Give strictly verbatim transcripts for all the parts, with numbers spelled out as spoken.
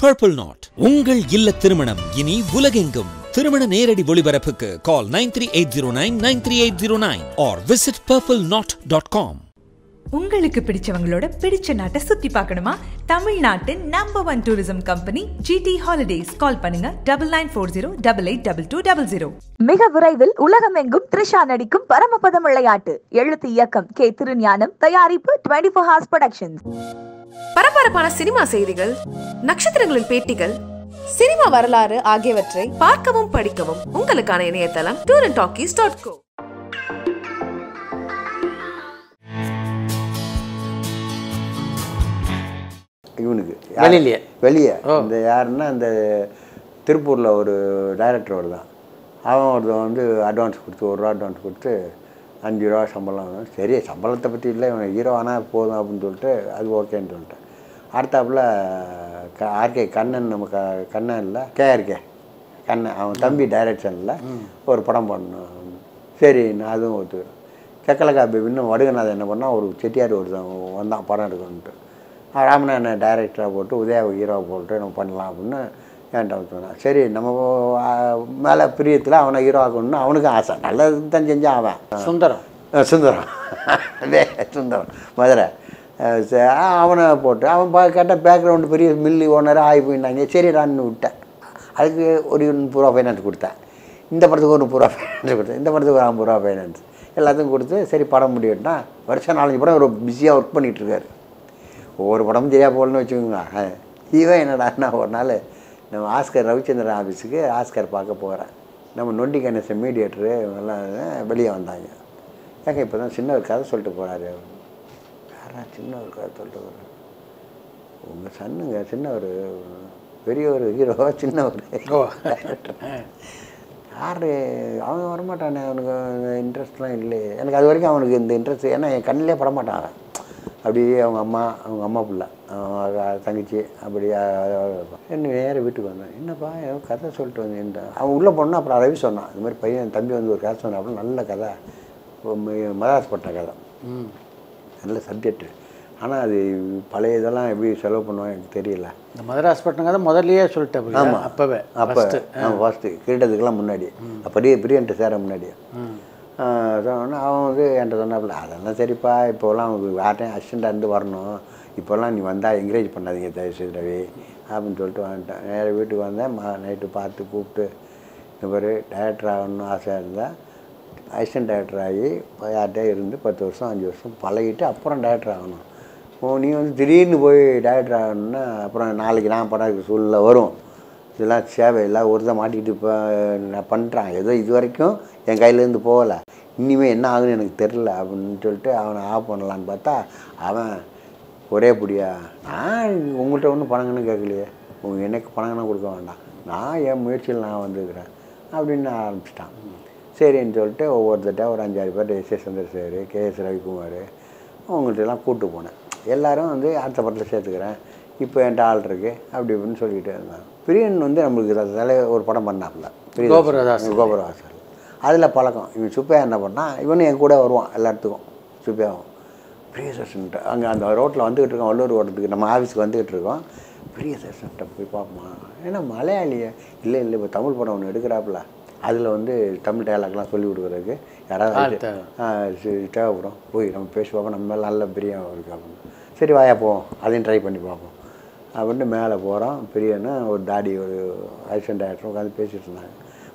Purple Knot. Ungal Illa Thirmanam, Gini Vulagengum. Thirumana Neradi Volibarapukku. Call nine three eight zero nine nine three eight zero nine or visit purple knot dot com. உங்களுக்கு பிடிச்சவங்களோட பிடிச்ச நாட்டை சுத்தி பார்க்கணுமா? தமிழ்நாட்டின் number one tourism company GT holidays call பண்ணுங்க nine nine four zero eight eight two two zero zero. மிக விரைவில் உலகமெங்கும் த்ரிஷா நடிக்கும் பரமபதம் விளையாட்டு. எழுத்து இயக்கம் கே திருஞானம், தயாரிப்பு twenty-four House Productions. பரபரப்பான சினிமா செய்திகள், நட்சத்திரங்களின் பேட்டிகள், சினிமா வரலாறு ஆகியவற்றை பார்க்கவும் படிக்கவும் உங்களுக்கான இணையதளம் touring taksi dot co. இவனுக்கு வெளியிலே வெளியே இந்த யாருன்னா அந்த திருப்பூரில் ஒரு டைரக்டர் வருதான். அவன் ஒருத்தன் வந்து அட்வான்ஸ் கொடுத்து ஒரு ரூபா அட்வான்ஸ் கொடுத்து அஞ்சு ரூபா சம்பளம் வேணும். சரி, சம்பளத்தை பற்றி இல்லை, இவன் ஹீரோ ஆனால் போதும் அப்படின்னு சொல்லிட்டு அது ஓகேன்னு சொல்லிட்டேன். அடுத்தாப்புல க ஆர்கே கண்ணன், நம்ம க கண்ணன் இல்லை கேஆர்கே கண்ணன், அவன் தம்பி டைரக்ஷனில் ஒரு படம் பண்ணணும். சரி, நான் அதுவும் ஒத்துக்கிறேன். செக்கலக்கா பேபின்னு வடுகநாதன் என்ன பண்ணால் ஒரு செட்டியார் ஒருத்தன் வந்தான் படம் எடுக்கணுன்ட்டு. ராமநாதனை டைரக்டராக போட்டு உதயாவை ஹீரோவை போட்டு நம்ம பண்ணலாம் அப்படின்னு ஏன்ட்ட சொன்னான். சரி, நம்ம மேலே பிரியத்தில் அவனை ஹீரோ ஆகணும்னு அவனுக்கும் ஆசை. நல்லது தான் செஞ்சான் அவன். சுந்தரம் சுந்தரம் அதே சுந்தரம் மதுரை. அவனை போட்டு அவன் பா கேட்டால் பேக்ரவுண்டு பெரிய மில்லி ஓனராக ஆகி போயிருந்தாங்க. சரி ரான்னு விட்டேன். அதுக்கு ஒரு முப்பது ரூபா ஃபைனான்ஸ் கொடுத்தேன். இந்த படத்துக்கு ஒரு முப்பது ரூபா ஃபைனான்ஸ் கொடுத்தேன். இந்த படத்துக்கு ஒரு ஐம்பது ரூபா ஃபைனான்ஸ் எல்லாத்தையும் கொடுத்து சரி படம் முடியும்னா வருஷம் நாலஞ்சு படம் ஒரு பிஸியாக ஒர்க் பண்ணிகிட்ருக்காரு. ஒவ்வொரு படமும் தெரியா போகலன்னு வச்சுக்கோங்க. இவன் என்னடாண்ணா ஒரு நாள் நம்ம ஆஸ்கர் ரவிச்சந்திரன் ஆஃபீஸுக்கு ஆஸ்கர் பார்க்க போகிறேன். நம்ம நொண்டி கணேசன் மீடியேட்டரு இவங்கெல்லாம் வெளியே வந்தாங்க. ஏங்க இப்போ தான் சின்ன ஒரு கதை சொல்லிட்டு போகிறாரு. யாரா சின்ன ஒரு கதை சொல்லிட்டு போகிறாரு? உங்கள் சன்னுங்க சின்ன ஒரு பெரிய ஒரு ஹீரோ, சின்ன ஒரு ஹீரோ யார் அவன் வரமாட்டானே, அவனுக்கு இன்ட்ரெஸ்ட்லாம் இல்லை. எனக்கு அது வரைக்கும் அவனுக்கு இந்த இன்ட்ரெஸ்ட், ஏன்னா என் கண்ணிலே படமாட்டான். அப்படியே அவங்க அம்மா அவங்க அம்மா பிள்ளை தங்கச்சி அப்படியே என்ன நேராக வீட்டுக்கு வந்தேன். என்னப்பா ஏதோ கதை சொல்லிட்டு வந்து அவன் உள்ளே போனோன்னா அப்புறம் ரவி சொன்னான். இது மாதிரி பையன் தம்பி வந்து ஒரு கதை சொன்னான் அப்படின்னு. நல்ல கதை, மதாஸ்பட்ட கதை, நல்ல சப்ஜெக்டு. ஆனால் அது பழைய இதெல்லாம் எப்படி செலவு பண்ணுவோம் எனக்கு தெரியல. இந்த மதராஸ்பட்டம் கதை முதல்லையே சொல்லிட்டேன். ஆமாம், அப்போவே அப்போ ஆமாம் ஃபஸ்ட்டு கிரீட்டத்துக்கெல்லாம் முன்னாடி பெரிய பெரியன்ட்டு சேர முன்னாடியே சொன்னோன்னா அவன் வந்து என்கிட்ட சொன்னாப்புல அதெல்லாம் சரிப்பா இப்போலாம் அவனுக்கு யார்ட்டையும் அசிஸ்டண்ட்டாக இருந்து வரணும், இப்போல்லாம் நீ வந்தால் என்கரேஜ் பண்ணாதீங்க தயவுசெய்து ரவி அப்படின்னு சொல்லிட்டு வந்துட்டேன். நேராக வீட்டுக்கு வந்தேன். மா நைட்டு பார்த்து கூப்பிட்டு இந்த மாதிரி டைரக்டர் ஆகணும்னு ஆசையாக இருந்தால் அசிஸ்டன்ட் டைரக்டர் ஆகி யார்கிட்டே இருந்து பத்து வருஷம் அஞ்சு வருஷம் பழகிட்டு அப்புறம் டைரக்டர் ஆகணும். ஓ, நீ வந்து திடீர்னு போய் டைரக்டர் ஆகணும்னா அப்புறம் நாளைக்கு நான் படம் சூழ்நிலை வரும். இதெல்லாம் சேவையெல்லாம் ஒரு தான் மாட்டிக்கிட்டு இப்போ நான் பண்ணுறான். ஏதோ இது வரைக்கும் என் கையிலேருந்து போகலை, இனிமேல் என்ன ஆகுன்னு எனக்கு தெரில அப்படின்னு சொல்லிட்டு அவனை ஆஃப் பண்ணலான்னு பார்த்தா அவன் ஒரே பிடியா நான் உங்கள்கிட்ட ஒன்றும் பணங்கன்னு கேட்கலையே, உங்கள் எனக்கு பணங்கன்னு கொடுக்க வேண்டாம், நான் என் முயற்சியில் நான் வந்துருக்கிறேன் அப்படின்னு ஆரம்பிச்சிட்டான். சரின்னு சொல்லிட்டு ஒவ்வொருத்தட்ட ஒரு அஞ்சாறு பேர் எஸ்ஏ சந்திரசேகர், கேஎஸ் ரவிக்குமார் அவங்கள்ட்டெல்லாம் கூப்பிட்டு போனேன். எல்லோரும் வந்து அடுத்த படத்தில் சேர்த்துக்கிறேன், இப்போ என்கிட்ட ஆள் இருக்கு அப்படி இப்படின்னு சொல்லிக்கிட்டே இருந்தாங்க. பிரியன் வந்து நம்மளுக்கு தலை ஒரு படம் பண்ணாப்புல கோபுரதாஸ் கோபுரதாஸ் அதில் பழக்கம். இவன் சுப்பையா என்ன பண்ணால் இவனும் என் கூட வருவான் எல்லாத்துக்கும். சுப்பையாவும் பிரியதர்ஷன்கிட்ட அங்கே அந்த ரோட்டில் வந்துக்கிட்டு இருக்கோம், வள்ளூர் ஓட்டத்துக்கு நம்ம ஆஃபீஸுக்கு வந்துக்கிட்டு இருக்கோம். பிரியதர்ஷன்கிட்ட போய் பார்ப்போமா, ஏன்னா மலையாளியை இல்லை இல்லை இப்போ தமிழ் படம் ஒன்று எடுக்கிறாப்புல அதில் வந்து தமிழ் டைலாக்லாம் சொல்லி கொடுக்குறதுக்கு யாராவது தேவைப்படும், போய் நம்ம பேசி பார்ப்போம், நம்ம மேலே நல்ல பிரியம் இருக்கு அப்படின்னு. சரி வாயா போவோம் அதையும் ட்ரை பண்ணி பார்ப்போம் அப்படின்ட்டு மேலே போகிறோம். பெரியன்னு ஒரு டாடி ஒரு ஆக்சிடென்ட் ஆகிட்டோம் உட்காந்து பேசிகிட்டு இருந்தாங்க.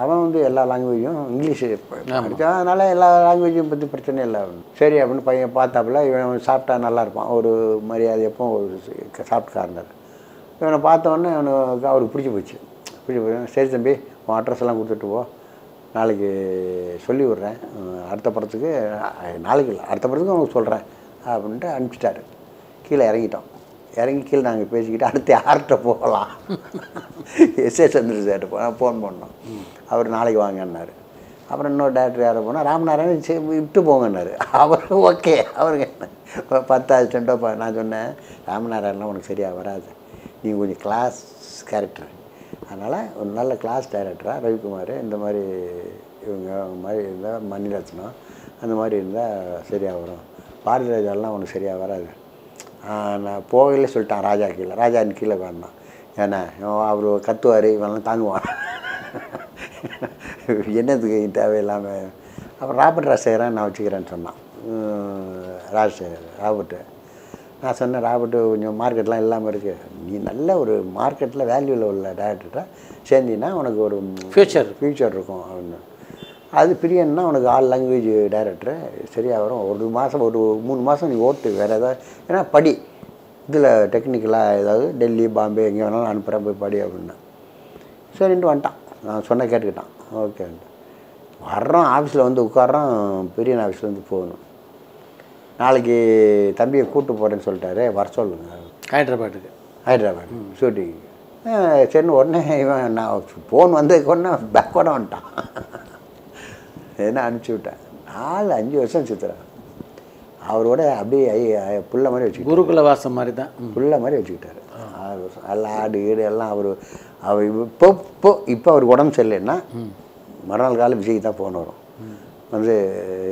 அவன் வந்து எல்லா லாங்குவேஜும் இங்கிலீஷு படித்தான், அதனால் எல்லா லாங்குவேஜும் பற்றி பிரச்சனை இல்லை. சரி அப்படின்னு பையன் பார்த்தாப்புல இவன் சாப்பிட்டா நல்லா இருப்பான், ஒரு மரியாதை எப்போ ஒரு சாப்பிட்டுக்கா இருந்தார். இவனை பார்த்தோன்னே அவனுக்கு அவருக்கு பிடிச்சி போச்சு. பிடிச்சி போச்சு சரி தம்பி உன் அட்ரஸ்லாம் கொடுத்துட்டு போ, நாளைக்கு சொல்லி விட்றேன், அடுத்த படத்துக்கு நாளைக்கு இல்லை அடுத்த படத்துக்கு அவனுக்கு சொல்கிறேன் அப்படின்ட்டு அனுப்பிச்சிட்டாரு. கீழே இறங்கிட்டோம். இறங்கி கீழே நாங்கள் பேசிக்கிட்டு அடுத்து யார்கிட்ட போகலாம் எஸ்ஏ சந்திரன் சார்கிட்ட போனால் ஃபோன் பண்ணோம். அவர் நாளைக்கு வாங்கன்னார். அப்புறம் இன்னொரு டேரக்டர் யாரை போனால் ராமநாராயணன் சரி விட்டு போங்கன்னாரு. அவர் ஓகே, அவருக்கு என்ன பத்து ஆசிஸ்டண்ட்டோ பா. நான் சொன்னேன், ராமநாராயணன் உனக்கு சரியாக வராது, நீங்கள் கொஞ்சம் கிளாஸ் கேரக்டர், அதனால் ஒரு நல்ல கிளாஸ் டைரக்டராக ரவிக்குமார் இந்த மாதிரி இவங்க அவங்க மாதிரி இருந்தால் மணிரத்னம் அந்த மாதிரி இருந்தால் சரியாக வரும். பாரதிராஜாலாம் உனக்கு சரியாக வராது. நான் போகலே சொல்லிட்டான் ராஜா கீழே, ராஜாவின் கீழே வேணாம், ஏன்னா அவர் கத்துவார், இவெல்லாம் தாங்குவான், என்னத்துக்கு தேவையில்லாமல். அப்புறம் ராபர்ட் ராஜசேகரன் நான் வச்சுக்கிறேன்னு சொன்னான். ராஜசேகர் ராபர்ட்டு நான் சொன்னேன், ராபர்ட்டு கொஞ்சம் மார்க்கெட்லாம் இல்லாமல் இருக்குது, நீ நல்ல ஒரு மார்க்கெட்டில் வேல்யூவில் உள்ள டேரக்டர்கிட்ட சேர்ந்தினா உனக்கு ஒரு ஃப்யூச்சர் ஃப்யூச்சர் இருக்கும் அப்படின்னு. அது பிரியன்னா உனக்கு ஆல் லாங்குவேஜ் டைரக்டரு சரியாக வரும். ஒரு மாதம் ஒரு மூணு மாதம் நீ ஓட்டு வேறு ஏதாவது, ஏன்னா படி இதில் டெக்னிக்கலாக ஏதாவது டெல்லி பாம்பே எங்கே வேணாலும் அனுப்புகிறேன் போய் படி அப்படின்னா சரின்ட்டு வந்துட்டான். நான் சொன்ன கேட்டுக்கிட்டான், ஓகே வர்றோம். ஆஃபீஸில் வந்து உட்காரோம், பெரியன் ஆஃபீஸில் வந்து போகணும். நாளைக்கு தம்பியை கூப்பிட்டு போகிறேன்னு சொல்லிட்டாரு, வர சொல்லுங்க ஹைதராபாத்துக்கு, ஹைதராபாத் ஷூட்டிங் சரின்னு. உடனே இவன் நான் ஃபோன் வந்ததுக்கு உடனே பேக்கோட வந்துட்டான். என்ன அனுப்பிச்சி விட்டேன். நாலு அஞ்சு வருஷம் சுற்றுறான் அவரோட, அப்படியே ஐ புள்ள மாதிரி வச்சு குருக்குல வாசம் மாதிரி தான் புள்ள மாதிரி வச்சுக்கிட்டாரு. ஆறு வருஷம் எல்லாம் ஆடு ஈடு எல்லாம் அவர் அவர் இப்போ இப்போ இப்போ அவருக்கு உடம்பு சரியில்லைன்னா மறுநாள் காலம் விஜய்க்கு தான் போன வரும். வந்து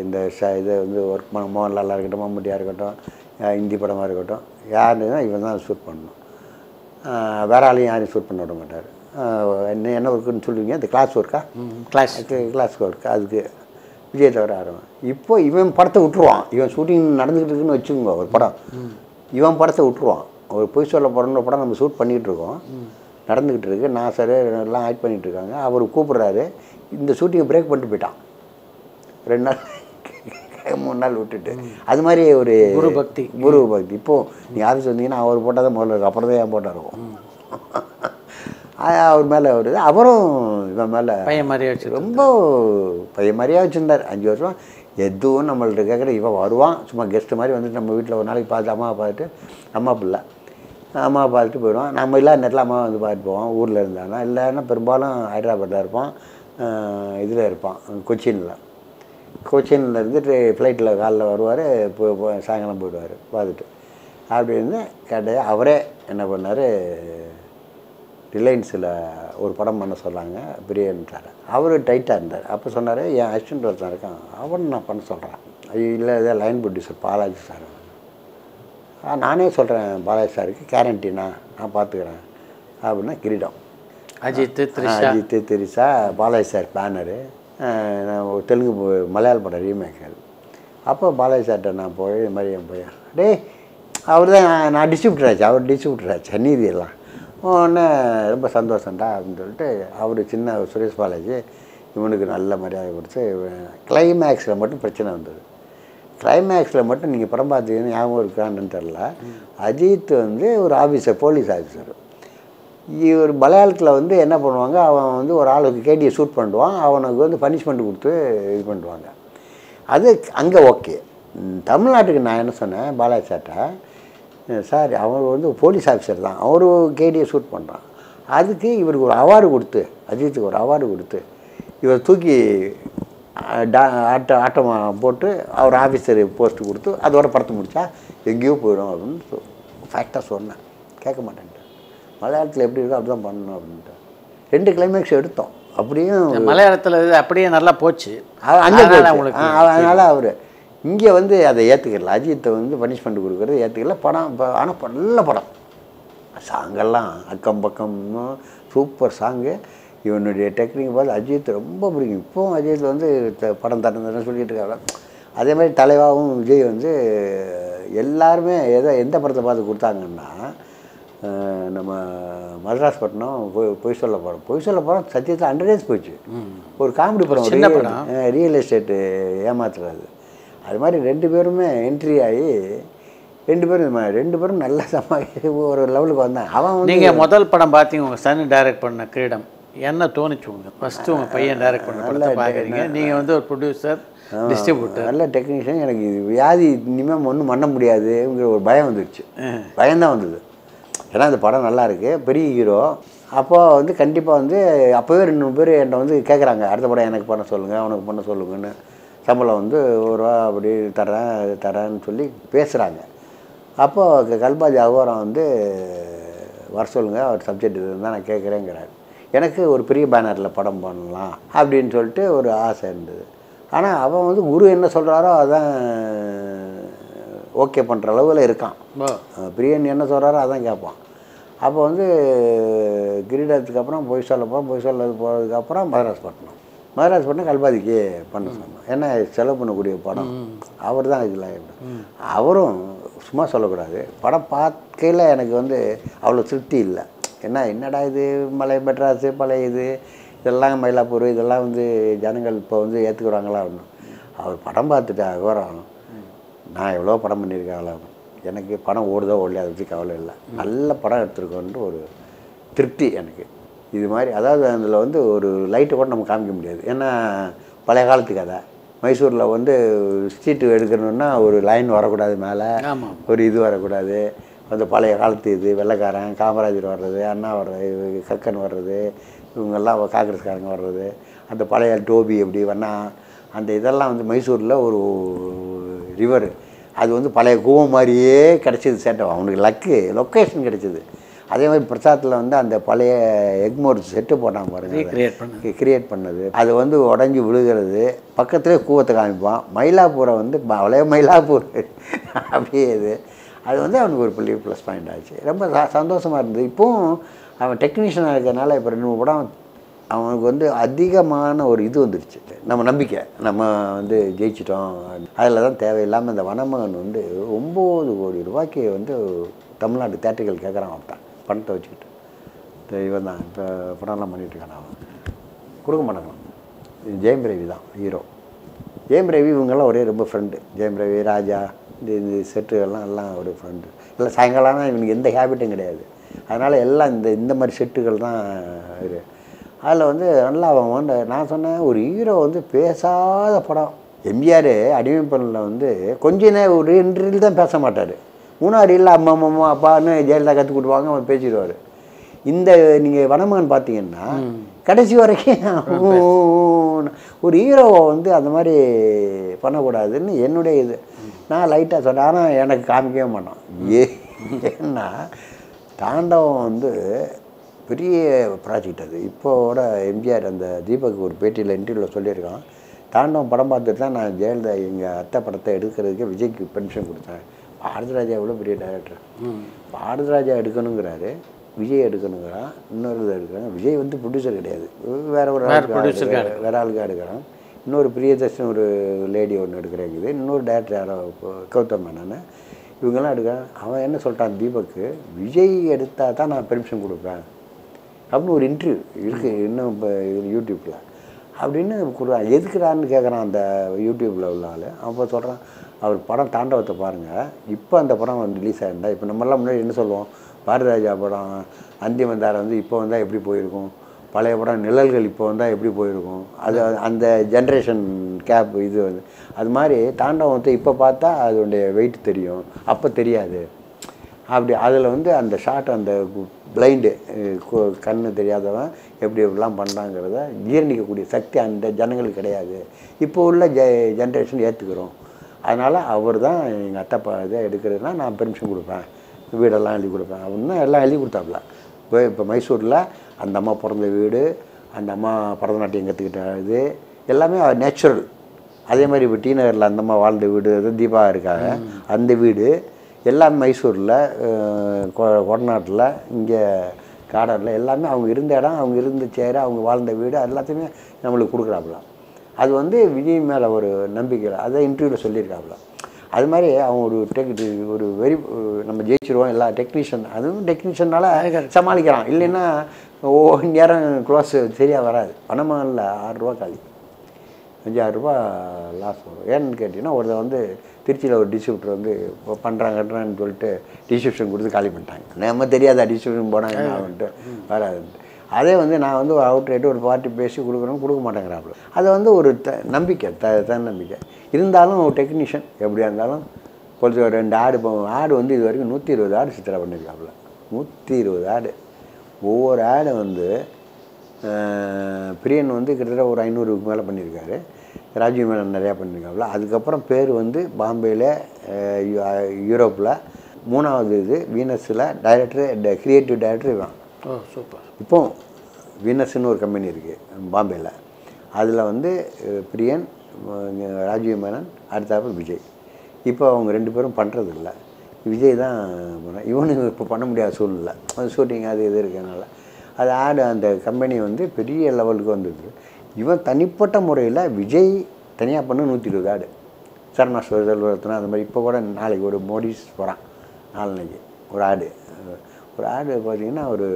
இந்த ச இதை வந்து ஒர்க் பண்ண மோகன்லாலாக இருக்கட்டும், மம்முட்டியாக இருக்கட்டும், இந்தி படமாக இருக்கட்டும், யாருன்னா இவன் தான் ஷூட் பண்ணணும், வேற ஆளையும் யாரையும் ஷூட் பண்ண விட மாட்டார். என்ன என்ன ஒர்க்குன்னு சொல்லுவீங்க, இந்த கிளாஸ் ஒர்க்கா கிளாஸ் கிளாஸ் ஒர்க்கு அதுக்கு விஜய் தவிர ஆரம்பம். இப்போ இவன் படத்தை விட்டுருவான், இவன் ஷூட்டிங் நடந்துக்கிட்டு இருக்குன்னு வச்சுக்கோங்க, ஒரு படம் இவன் படத்தை விட்டுருவான். ஒரு பொய் சொல்ல போகிறோன்ற படம் நம்ம ஷூட் பண்ணிகிட்ருக்கோம், நடந்துக்கிட்டு இருக்குது, நான் சார் எல்லாம் ஆக்ட் பண்ணிகிட்ருக்காங்க. அவர் கூப்பிட்றாரு, இந்த ஷூட்டிங்கை பிரேக் பண்ணிட்டு போயிட்டான், ரெண்டு நாள் மூணு நாள் விட்டுட்டு. அது மாதிரி ஒரு குரு பக்தி குரு பக்தி. இப்போது நீ ஆஃபீஸ் வந்தீங்கன்னா அவர் போட்டால் தான் முதல்ல இருக்கும், அப்புறம் தான் என் போட்டால் இருக்கும். அவர் மேலே வருது, அவரும் இவன் மேலே பையன் மாதிரியாக வச்சு ரொம்ப பையன் மாதிரியாக வச்சுருந்தார். அஞ்சு வருஷம் எதுவும் நம்மள்ட்ட கேட்குற, இவன் வருவான் சும்மா கெஸ்ட்டு மாதிரி வந்துட்டு நம்ம வீட்டில் ஒரு நாளைக்கு பார்த்து அம்மாவை பார்த்துட்டு, அம்மா பிள்ளை அம்மாவை பார்த்துட்டு போயிடுவான். நம்ம இல்லாத நேரத்தில் அம்மாவை வந்து பார்த்துட்டு போவோம், ஊரில் இருந்தாங்கன்னா இல்லைன்னா பெரும்பாலும் ஹைதராபாத்தில் இருப்பான், இதில் இருப்பான் கொச்சினில். கொச்சினில் இருந்துட்டு ஃப்ளைட்டில் காலைல வருவார், சாயங்காலம் போயிடுவார் பார்த்துட்டு. அப்படி இருந்து கேட்டால் அவரே என்ன பண்ணார், ரிலையன்ஸில் ஒரு படம் பண்ண சொன்னாங்க பிரியன்ட்டார். அவர் டைட்டாக இருந்தார். அப்போ சொன்னார், என் அசிஸ்டன்ட் ஒருத்தான் இருக்கான், அவன் நான் பண்ண சொல்கிறேன். இல்லை இதே லைன் ப்ரொடியூசர் பாலாஜி சார், நானே சொல்கிறேன் பாலாஜி சாருக்கு கேரண்டினா நான் பார்த்துக்கிறேன் அப்படின்னா கிரீடம். அஜித் த்ரிஷா அஜித் த்ரிஷா பாலாஜி சார் பேனரு, ஒரு தெலுங்கு மலையாள படம் ரீமேக்கர். அப்போ பாலாஜி சார்கிட்ட நான் போய் இது மாதிரி என் பையன் டே அவர் தான் நான் டிஸ்ட்ரிபியூட்டர் ஆச்சு, அவர் டிஸ்ட்ரிபியூட்டர் ஆச்சு நீதியெல்லாம். உடனே ரொம்ப சந்தோஷம்டா அப்படின்னு சொல்லிட்டு அவர் சின்ன சுரேஷ் பாலாஜி இவனுக்கு நல்ல மரியாதை கொடுத்து. கிளைமேக்ஸில் மட்டும் பிரச்சனை வந்தது. கிளைமேக்ஸில் மட்டும் நீங்கள் படம் பார்த்தீங்கன்னு ஞாபகம் இருக்கான்னு தெரில, அஜித் வந்து ஒரு ஆஃபீஸர், போலீஸ் ஆஃபீஸர். இவர் மலையாளத்தில் வந்து என்ன பண்ணுவாங்க, அவன் வந்து ஒரு ஆளுக்கு கேடியை ஷூட் பண்ணிடுவான், அவனுக்கு வந்து பனிஷ்மெண்ட் கொடுத்து இது பண்ணுவாங்க. அது அங்கே ஓகே. தமிழ்நாட்டுக்கு நான் என்ன சொன்னேன், பாலாஜி சாட்டை சார் அவர் வந்து போலீஸ் ஆஃபீஸர் தான், அவர் கேடியை ஷூட் பண்ணுறான், அதுக்கு இவருக்கு ஒரு அவார்டு கொடுத்து, அஜித்துக்கு ஒரு அவார்டு கொடுத்து, இவர் தூக்கி டா ஆட்ட ஆட்டமாக போட்டு அவர் ஆஃபீஸர் போஸ்ட்டு கொடுத்து அதோட படத்தை முடித்தா எங்கேயோ போயிடும் அப்படின்னு ஃபேக்டாக சொன்னேன். கேட்க மாட்டேன்ட்டு, மலையாளத்தில் எப்படி இருக்கோ அப்படி தான் பண்ணணும் அப்படின்ட்டு ரெண்டு கிளைமேக்ஸ் எடுத்தோம். அப்படியும் மலையாளத்தில் அப்படியே நல்லா போச்சு. அதனால் அவர் இங்கே வந்து அதை ஏற்றுக்கல, அஜித்தை வந்து பனிஷ்மெண்ட் கொடுக்குறது ஏற்றுக்கல படம். இப்போ ஆனால் நல்ல படம், சாங்கெல்லாம் அக்கம் பக்கம்னு சூப்பர் சாங்கு. இவனுடைய டெக்னிக் பார்த்து அஜித் ரொம்ப பிடிக்கும். இப்போவும் அஜித் வந்து படம் தரேன்னு சொல்லிட்டு இருக்காங்க. அதே மாதிரி தலைவாவும் விஜய் வந்து எல்லாருமே எதோ எந்த படத்தை பார்த்து கொடுத்தாங்கன்னா, நம்ம மதராஸ் பட்டினம் போய் பொய் சொல்ல போகிறோம் பொய் சொல்ல போகிறோம் சத்தியத்தில் அண்டர்டேஸ் போயிடுச்சு. ஒரு காமெடி படம், ரியல் எஸ்டேட்டு ஏமாத்துறது, அது மாதிரி ரெண்டு பேருமே என்ட்ரி ஆகி ரெண்டு பேரும் ரெண்டு பேரும் நல்லா சமாளி ஒரு லெவலுக்கு வந்தாங்க. அவன் நீங்கள் முதல் படம் பார்த்தீங்க, உங்கள் சன் டைரக்ட் பண்ண கிரீடம், என்ன தோணுச்சு உங்கள் ஃபஸ்ட்டு உங்கள் பையன் டைரக்ட் பண்ண படத்தை பார்க்குறீங்க, நீங்கள் வந்து ஒரு ப்ரொடியூசர் டிஸ்ட்ரிபியூட்டர் நல்ல டெக்னீஷியன், எனக்கு வியாதி இனிமேல் ஒன்றும் பண்ண முடியாதுங்கிற ஒரு பயம் வந்துடுச்சு. பயம்தான் வந்தது. ஏன்னா இந்த படம் நல்லா இருக்கு, பெரிய ஹீரோ. அப்போ வந்து கண்டிப்பாக வந்து அப்போவே ரெண்டு மூணு பேர் என்னை வந்து கேட்குறாங்க, அடுத்த படம் எனக்கு பண்ண சொல்லுங்கள், அவனுக்கு பண்ண சொல்லுங்கன்னு. சம்பளம் வந்து ஒரு ரூபா அப்படி தரேன் தரேன்னு சொல்லி பேசுகிறாங்க. அப்போது கல்பாஜி அகோரம் வந்து வர சொல்லுங்கள், அவர் சப்ஜெக்ட் இதுதான் நான் கேட்குறேங்கிறாரு. எனக்கு ஒரு பெரிய பேனரில் படம் பண்ணலாம் அப்படின்னு சொல்லிட்டு ஒரு ஆசை இருந்தது. ஆனால் அவன் வந்து குரு என்ன சொல்கிறாரோ அதான் ஓகே பண்ணுற அளவில் இருக்கான். பிரியன் என்ன சொல்கிறாரோ அதான் கேட்பான். அப்போ வந்து கிரீடத்துக்கு அப்புறம் பொய் சொல்ல போகிறோம், பொய் சொல்ல போகிறதுக்கப்புறம் மதராஸ் பட்டணம், மதராஸ் பட்டணம் கல்பாதிக்கு பண்ண சொன்னோம். ஏன்னா செலவு பண்ணக்கூடிய படம் அவர் தான் இதுல. அவரும் சும்மா சொல்லக்கூடாது, படம் பார்க்கையில் எனக்கு வந்து அவ்வளோ திருப்தி இல்லை. ஏன்னா என்னடா இது மலை மெட்ராஸு பழைய இது இதெல்லாம் மயிலாப்பூர் இதெல்லாம் வந்து ஜனங்கள் இப்போ வந்து ஏற்றுக்குறாங்களா அப்படின்னு. அவர் படம் பார்த்துட்டு அகவரம் நான் எவ்வளோ படம் பண்ணியிருக்காங்களா, எனக்கு படம் ஓடுதோ ஓடலையா அதை பற்றி கவலை இல்லை, நல்ல படம் எடுத்துருக்கோன்ற ஒரு திருப்தி எனக்கு. இது மாதிரி அதாவது அதில் வந்து ஒரு லைட்டை கூட நம்ம காமிக்க முடியாது. ஏன்னா பழைய காலத்து கதை, மைசூரில் வந்து ஸ்ட்ரீட்டு எடுக்கணுன்னா ஒரு லைன் வரக்கூடாது, மேலே ஒரு இது வரக்கூடாது. அந்த பழைய காலத்து இது வெள்ளைக்காரன் காமராஜர் வர்றது, அண்ணா வர்றது, கக்கன் வர்றது, இவங்கெல்லாம் காங்கிரஸ்காரங்க வர்றது, அந்த பழைய டோபி எப்படி வண்ணா அந்த இதெல்லாம் வந்து மைசூரில் ஒரு ரிவர் அது வந்து பழைய கூவம் மாதிரியே கிடச்சிது. செட்டவன் அவனுக்கு லக்கு லொக்கேஷன் கிடச்சிது. அதே மாதிரி பிரசாத்தில் வந்து அந்த பழைய எக்மோர் செட்டு போட்டான் பாருங்கள், கிரியேட் பண்ணது. அது வந்து உடஞ்சி விழுகிறது, பக்கத்துலேயே கூவத்தை காமிப்பான். மயிலாப்பூரை வந்து பழைய மயிலாப்பூர் அப்படியே இது அது வந்து அவனுக்கு ஒரு பெரிய ப்ளஸ் பாயிண்ட் ஆச்சு. ரொம்ப சந்தோஷமாக இருந்தது. இப்போவும் அவன் டெக்னீஷியனாக இருக்கிறதுனால இப்போ ரெண்டு மூணு படம் அவனுக்கு வந்து அதிகமான ஒரு இது வந்துடுச்சு. நம்ம நம்பிக்கை நம்ம வந்து ஜெயிச்சிட்டோம். அதில் தான் தேவையில்லாமல் இந்த வனமகன் வந்து ஒம்பது கோடி ரூபாய்க்கு வந்து தமிழ்நாட்டு தேட்டர்கள் கேட்குறான். அவன் பணத்தை வச்சுக்கிட்டு இவன் தான் இப்போ படம்லாம் பண்ணிகிட்ருக்கான். அவன் கொடுக்க மாட்டான். ஜெயம் ரவி தான் ஹீரோ. ஜெயம் ரவி இவங்கெல்லாம் ஒரே ரொம்ப ஃப்ரெண்டு. ஜெயம் ரவி, ராஜா, இந்த இந்த செட்டுகள்லாம் எல்லாம் ஒரு ஃப்ரெண்டு. இல்லை சாயங்காலம்னா இவனுக்கு எந்த ஹேபிட்டும் கிடையாது. அதனால் எல்லாம் இந்த இந்த மாதிரி செட்டுகள் தான் இது. அதில் வந்து நல்லா அவன் வந்து நான் சொன்னேன் ஒரு ஹீரோ வந்து பேசாத படம். எம்ஜிஆர் அடிமை பெண்ணில் வந்து கொஞ்ச நேரம் ஒரு ரெண்டு ரீல் தான் பேச மாட்டார். மூணாவது ரீலில் அம்மா அம்மா அப்பான்னு ஜெயலலிதா கற்று கொடுப்பாங்க, அவன் பேசிடுவார். இந்த நீங்கள் வனமகன் பார்த்தீங்கன்னா கடைசி வரைக்கும் ஒரு ஹீரோவை வந்து அந்த மாதிரி பண்ணக்கூடாதுன்னு என்னுடைய இது. நான் லைட்டாக சொன்னேன். ஆனால் எனக்கு காமிக்கவே மாட்டான். ஏன்னா தாண்டவம் வந்து பெரிய ப்ராஜெக்ட் அது. இப்போவோட எம்ஜிஆர் அந்த தீபக் ஒரு பேட்டியில் இன்டர்வியூவில் சொல்லியிருக்கான், தாண்டவம் படம் பார்த்துட்டு தான் நான் ஜெயலலிதா எங்கள் அத்தை படத்தை எடுக்கிறதுக்கு விஜய்க்கு பென்ஷன் கொடுத்தேன். பாரதிராஜா எவ்வளோ பெரிய டைரக்டர். பாரதிராஜா எடுக்கணுங்கிறாரு, விஜய் எடுக்கணுங்கிறான், இன்னொரு இதை எடுக்கிறாங்க. விஜய் வந்து ப்ரொடியூசர் கிடையாது, வேற ஒரு வேற ஆளுக்காக எடுக்கிறான். இன்னொரு பிரியதர்ஷன் ஒரு லேடி ஒன்று எடுக்கிறாங்க, இன்னொரு டேரக்டர் யாரோ கௌதம் மேனன்னு இவங்கெல்லாம் எடுக்கிறான். அவன் என்ன சொல்லிட்டான் தீபக்கு, விஜய் எடுத்தால் தான் நான் பெர்மிஷன் கொடுப்பேன் அப்படின்னு ஒரு இன்டர்வியூ இருக்குது இன்னும் இப்போ யூடியூப்பில் அப்படின்னு கொடுக்குறான். எதுக்குறான்னு கேட்குறான் அந்த யூடியூப்பில் உள்ள ஆள். அப்போ சொல்கிறான் அவர் படம் தாண்டவத்தை பாருங்கள், இப்போ அந்த படம் ரிலீஸ் ஆகிருந்தா இப்போ நம்மளாம் முன்னாடி என்ன சொல்லுவோம், பாரதிராஜா படம் அந்திமந்தாரம் வந்து இப்போ வந்தால் எப்படி போயிருக்கும், பழைய படம் நிழல்கள் இப்போ வந்தால் எப்படி போயிருக்கும், அது அந்த ஜென்ரேஷன் கேப் இது வந்து அது மாதிரி தாண்டவம் வந்து இப்போ பார்த்தா அதனுடைய வெயிட் தெரியும், அப்போ தெரியாது. அப்படி அதில் வந்து அந்த ஷார்ட் அந்த பிளைண்டு கண்ணு தெரியாதவன் எப்படி எப்படிலாம் பண்ணுறாங்கிறத ஜீரணிக்கக்கூடிய சக்தி அந்த ஜனங்களுக்கு கிடையாது. இப்போ உள்ள ஜெ ஜென்ரேஷன் ஏற்றுக்கிறோம். அதனால் அவர் தான் எங்கள் அத்தை பா இதை எடுக்கிறதுனா நான் பெர்மிஷன் கொடுப்பேன், வீடெல்லாம் எழுதி கொடுப்பேன் அப்படின்னா எல்லாம் எழுதி கொடுத்தாப்புல. இப்போ இப்போ மைசூரில் அந்த அம்மா பிறந்த வீடு, அந்த அம்மா பரதநாட்டியம் கற்றுக்கிட்ட இது எல்லாமே நேச்சுரல். அதே மாதிரி இப்போ டி நகரில் அந்த அம்மா வாழ்ந்த வீடு, தீபா இருக்காங்க அந்த வீடு எல்லாமே மைசூரில், கொடநாட்டில், இங்கே காடனில் எல்லாமே அவங்க இருந்த இடம், அவங்க இருந்த சேர், அவங்க வாழ்ந்த வீடு எல்லாத்தையுமே நம்மளுக்கு கொடுக்குறாப்புல. அது வந்து விஜய் மேலே ஒரு நம்பிக்கை அதை இன்டர்வியூவில் சொல்லியிருக்காப்புல. அது மாதிரி அவங்க ஒரு டெக் ஒரு வெரி நம்ம ஜெயிச்சிருவோம் எல்லா டெக்னீஷியன் அதுவும் டெக்னீஷியனால் சமாளிக்கிறான். இல்லைன்னா ஒவ்வொரு நேரம் க்ளோஸ் சரியாக வராது. பணமானில் ஆறுரூவா காலி, அஞ்சாயிரரூபா லாஸ் வரும். ஏன்னு கேட்டிங்கன்னா ஒருத்தர் வந்து திருச்சியில் ஒரு டிஸ்ட்ரிபியூட்டர் வந்து பண்ணுறாங்கன்னு சொல்லிட்டு டிஸ்ட்ரிபியூஷன் கொடுத்து காலி பண்ணிட்டாங்க. நம்ம தெரியாதா டிஸ்ட்ரிபியூஷன் போனாங்க வந்துட்டு வராது. அதே வந்து நான் வந்து ஒரு அவுட் ரேட்டு ஒரு பார்ட்டி பேசி கொடுக்குறோன்னு கொடுக்க மாட்டேங்கிறாப்புல. அது வந்து ஒரு த நம்பிக்கை த தன்னம்பிக்கை இருந்தாலும் டெக்னீஷியன் எப்படியா இருந்தாலும் கொஞ்சம் ரெண்டு ஆடு ஆடு வந்து இது வரைக்கும் நூற்றி இருபது ஆடு சித்திரை பண்ணியிருக்காப்புல. நூற்றி இருபது ஆடு. ஒவ்வொரு ஆடு வந்து பிரியன் வந்து கிட்டத்தட்ட ஒரு ஐநூறுக்கு மேலே பண்ணியிருக்காரு, ராஜீவ் மேலே நிறையா பண்ணியிருக்காப்புல. அதுக்கப்புறம் பேர் வந்து பாம்பேயில், யூரோப்பில், மூணாவது இது வீனஸில் டைரக்டர், கிரியேட்டிவ் டைரக்டர் இவன். ஓ சூப்பர். இப்போது வீனஸ்ன்னு ஒரு கம்பெனி இருக்குது பாம்பேயில், அதில் வந்து பிரியன், ராஜீவ் மேனன், அடுத்தாப்புல விஜய். இப்போ அவங்க ரெண்டு பேரும் பண்ணுறதில்ல, விஜய் தான் பண்ண. இவனுக்கு இப்போ பண்ண முடியாத சூழ்நிலை, அது ஷூட்டிங் அது இது இருக்கனால அது ஆடு. அந்த கம்பெனி வந்து பெரிய லெவலுக்கு வந்துருக்கு. இவன் தனிப்பட்ட முறையில் விஜய் தனியாக பண்ண நூற்றி இருபது ஆடு, சரணா சுரத்தனா அந்த மாதிரி. இப்போ கூட நாளைக்கு ஒரு மோடிஸ் போகிறான், நாளைக்கு ஒரு ஆடு, ஒரு ஆடு பார்த்திங்கன்னா ஒரு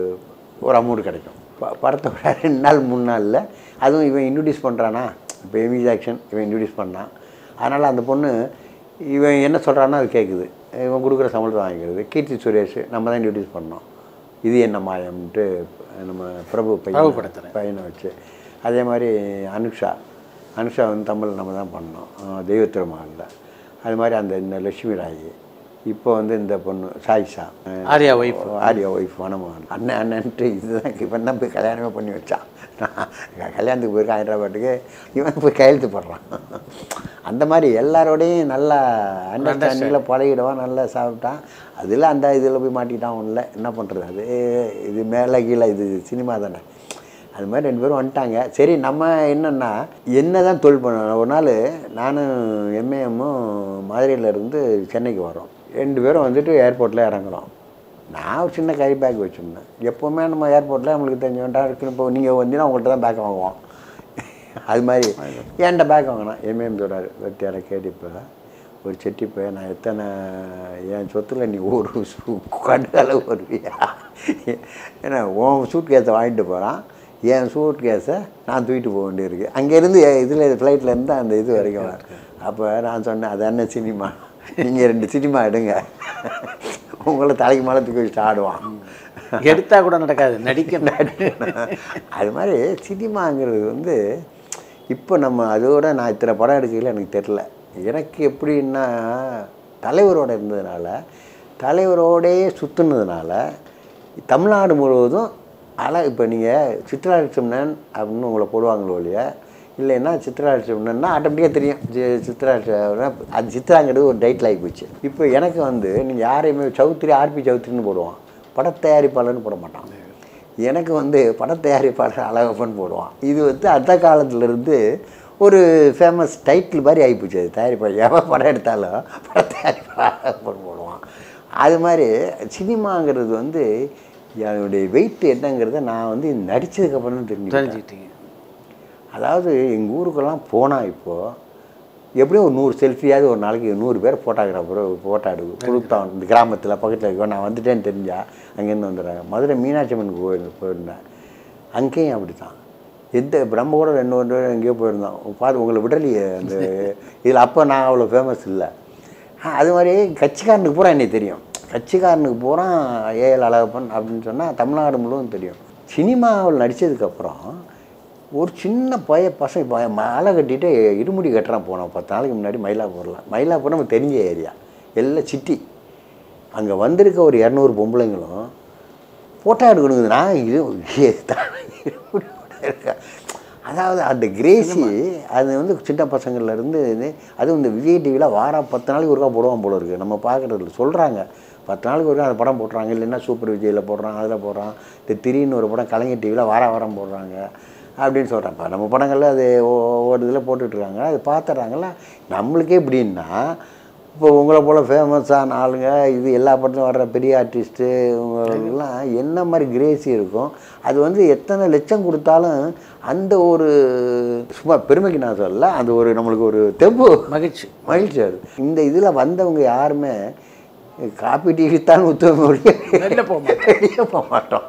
ஒரு அமௌண்ட் கிடைக்கும். ப படத்தோட ரெண்டு நாள் மூணு நாளில் அதுவும் இவன் இன்ட்ரடியூஸ் பண்ணுறானா, இப்போ எமி ஜாக்சன் இவன் இன்ட்ரடியூஸ் பண்ணான். அதனால் அந்த பொண்ணு இவன் என்ன சொல்கிறான்னா அது கேட்குது, இவன் கொடுக்குற சம்பளத்தை வாங்கிக்கிறது. கீர்த்தி சுரேஷ் நம்ம தான் இன்ட்ரடியூஸ் பண்ணோம், இது என்ன மாயம்ன்ட்டு நம்ம பிரபு பையன் படத்தை பையனை வச்சு. அதே மாதிரி அனுஷா, அனுஷா வந்து தமிழ் நம்ம தான் பண்ணோம் தெய்வ திருமகளில். அது மாதிரி அந்த இந்த லட்சுமி ராயி, இப்போ வந்து இந்த பொண்ணு சாயிஷா, ஆரியா ஒய்ஃப், ஆரியா ஒய்ஃப் மனமோகன் அண்ணன் அண்ணன்ட்டு இதுதான். இப்போ தான் போய் கல்யாணமே பண்ணி வச்சான், கல்யாணத்துக்கு போயிருக்கான் ஹைதராபாத்துக்கு, இவன் போய் கையெழுத்து போடுறான். அந்த மாதிரி எல்லாரோடையும் நல்லா அண்டர்ஸ்டாண்டிங்கில் பழகிடுவான், நல்லா சாப்பிட்டான். அதில் அந்த இதில் போய் மாட்டிக்கிட்டான், ஒன்றில் என்ன பண்ணுறது, அது இது மேலே கீழே, இது சினிமா தானே. அது மாதிரி ரெண்டு பேரும் வந்துட்டாங்க. சரி நம்ம என்னென்னா என்ன தான் தொழில் பண்ணணும். ஒரு நாள் நானும் எம்ஏஎம்மும் மதுரையிலேருந்து சென்னைக்கு வரோம். ரெண்டு பேரும் வந்துட்டு ஏர்போர்ட்டில் இறங்குறோம். நான் ஒரு சின்ன கை பேக் வச்சுருந்தேன். எப்போவுமே நம்ம ஏர்போர்ட்டில் நம்மளுக்கு தெரிஞ்சவன்ட்டா இருக்குன்னு இப்போ நீங்கள் வந்தீங்கன்னா உங்கள்கிட்ட தான் பேக் வாங்குவோம். அது மாதிரி என்கிட்ட பேக் வாங்கினேன். எம்ஏஎம் சொல்கிறார், வெட்டியார கேட்டிப்பா ஒரு செட்டிப்பை நான் எத்தனை என் சொத்துல நீ ஒரு கடலை வருவியா, ஏன்னா உன் சூட் கேஸை வாங்கிட்டு போகிறான், என் சூட் கேஸை நான் தூக்கிட்டு போக வேண்டியிருக்கு. அங்கேருந்து இதில் ஃப்ளைட்லேருந்து அந்த இது வரைக்கும். அப்போ நான் சொன்னேன், அது என்ன சினிமா, நீங்கள் ரெண்டு சினிமா எடுங்க, உங்களை தலைக்கு மேலே தூக்கி வச்சுட்டு ஆடுவான், எடுத்தால் கூட நடக்காது, நடிக்க நடிக்கணும். அது மாதிரி சினிமாங்கிறது வந்து இப்போ நம்ம அதோட நான் இத்தனை படம் எடுக்கல எனக்கு தெரில. எனக்கு எப்படின்னா தலைவரோடு இருந்ததுனால, தலைவரோடையே சுற்றுனதுனால தமிழ்நாடு முழுவதும். ஆனால் இப்போ நீங்கள் சித்ரா லட்சுமணன் அப்படின்னு உங்களை போடுவாங்களோ இல்லையா, இல்லைன்னா சித்ரா லட்சுமணன்னா ஆட்டோமேட்டிக்காக தெரியும் சித்ரா லட்சுமணன். அது சித்ராங்கிறது ஒரு டைட்டில் ஆகி போச்சு. இப்போ எனக்கு வந்து நீங்கள் யாரையுமே சௌத்ரி, ஆர்பி சௌத்ரின்னு போடுவான், படத்தயாரிப்பாளர்னு போட மாட்டான். எனக்கு வந்து படத்தயாரிப்பாளர் அழகப்பன் போடுவான். இது வந்து அந்த காலத்துலேருந்து ஒரு ஃபேமஸ் டைட்டில் மாதிரி ஆகிப்போச்சு. அது தயாரிப்பாளர் எவ்வளோ படம் எடுத்தாலும் படத்தயாரிப்பாளர் அழகப்பன் போடுவான். அது மாதிரி சினிமாங்கிறது வந்து என்னுடைய வெயிட் என்னங்கிறத நான் வந்து நடித்ததுக்கப்புறம் தெரிஞ்சு தெரிஞ்சுக்கிட்டீங்க. அதாவது எங்கள் ஊருக்கெல்லாம் போனால் இப்போது எப்படியும் ஒரு நூறு செல்ஃபியாவது ஒரு நாளைக்கு நூறு பேர் ஃபோட்டோகிராஃபர் ஃபோட்டோ எடுக்கும் கொடுத்தான். இந்த கிராமத்தில் பக்கத்தில் இருக்கோம், நான் வந்துட்டேன்னு தெரிஞ்சால் அங்கேருந்து வந்துடுறாங்க. மதுரை மீனாட்சி அம்மனுக்கு போய் போயிருந்தேன், அங்கேயும் அப்படி தான். எந்த நம்ம கூட ரெண்டு ஒன்று எங்கேயோ போயிருந்தோம், பார்த்து உங்களை விடலையே அந்த இதில். அப்போ நான் அவ்வளோ ஃபேமஸ் இல்லை. அது மாதிரி கட்சிக்காரனுக்கு பூரா என்னை தெரியும், கட்சிக்காரனுக்கு பூரா ஏஎல் அழகப்பன் அப்படின்னு சொன்னால் தமிழ்நாடு முழுவதும் தெரியும். சினிமாவில் நடித்ததுக்கப்புறம் ஒரு சின்ன பய பசங்க இப்போ மலை கட்டிட்டு இருமுடி கட்டுறான் போனோம் பத்து நாளைக்கு முன்னாடி மயிலாப்பூரில். மயிலாப்பூர் நம்ம தெரிஞ்ச ஏரியா, எல்லாம் சிட்டி. அங்கே வந்திருக்க ஒரு இரநூறு பொம்பளைங்களும் ஃபோட்டோ எடுக்கணுங்குது. நான் இது இருமுடி இருக்கேன். அதாவது அந்த கிரேசி அது வந்து சின்ன பசங்கள்லேருந்து, அதுவும் இந்த விஜய் டிவியில் வாரம் பத்து நாளைக்கு ஒருக்கா போடுவான் போல இருக்குது. நம்ம பார்க்குறதுல சொல்கிறாங்க பத்து நாளைக்கு ஒருக்கா அந்த படம் போடுறாங்க, இல்லைன்னா சூப்பர் விஜயில் போடுறான், அதில் போடுறான். இந்த திரின்னு ஒரு படம் கலைஞர் டிவியில் வார வாரம் போடுறாங்க அப்படின்னு சொல்கிறாப்பா. நம்ம படங்களில் அது ஒவ்வொரு இதில் போட்டுட்ருக்காங்க, அது பார்த்துட்றாங்களா. நம்மளுக்கே எப்படின்னா இப்போ உங்களை போல் ஃபேமஸான ஆளுங்க, இது எல்லா படத்துலையும் வர்ற பெரிய ஆர்டிஸ்ட்டு, இவங்களுக்கெல்லாம் என்ன மாதிரி கிரேசி இருக்கும். அது வந்து எத்தனை லட்சம் கொடுத்தாலும் அந்த ஒரு சும்மா பெருமைக்கு நான் சொல்லலை, அது ஒரு நம்மளுக்கு ஒரு தெம்பு மகிழ்ச்சி மகிழ்ச்சி அது. இந்த இதில் வந்தவங்க யாருமே காப்பி டீத்தான் ஊற்றுவங்க, வெளியே போக மாட்டோம்.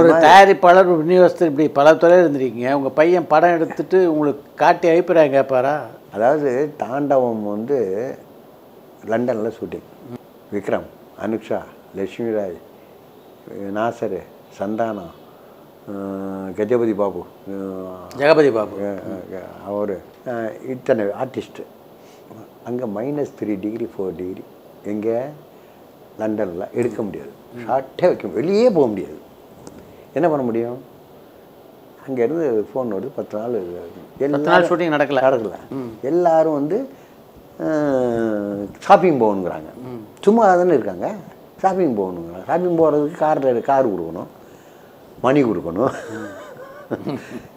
ஒரு தயாரிப்பாளர், ஒரு விநியோகஸ்தர், இப்படி பல துறையில் இருந்திருக்கீங்க. உங்கள் பையன் படம் எடுத்துகிட்டு உங்களுக்கு காட்டி அனுப்புகிறாங்க கேட்பாரா? அதாவது தாண்டவம் வந்து லண்டனில் ஷூட்டிங், விக்ரம், அனுஷா, லட்சுமி ராய், நாசரு, சந்தானம், கஜபதி பாபு, ஜெகபதி பாபு, அவர் இத்தனை ஆர்டிஸ்ட்டு. அங்கே minus three degree four degree எங்கே லண்டனில் எடுக்க முடியாது, ஷார்ட்டே வைக்க முடியாது, வெளியே போக முடியாது. என்ன பண்ண முடியும்? அங்கேருந்து ஃபோன் வருது, பத்து நாள் பத்து நாள் ஷூட்டிங் நடக்கல நடக்கல எல்லோரும் வந்து ஷாப்பிங் போகணுங்கிறாங்க. சும்மா தானே இருக்காங்க, ஷாப்பிங் போகணுங்கிறாங்க. ஷாப்பிங் போகிறதுக்கு காரில் கார் கொடுக்கணும், மணி கொடுக்கணும்,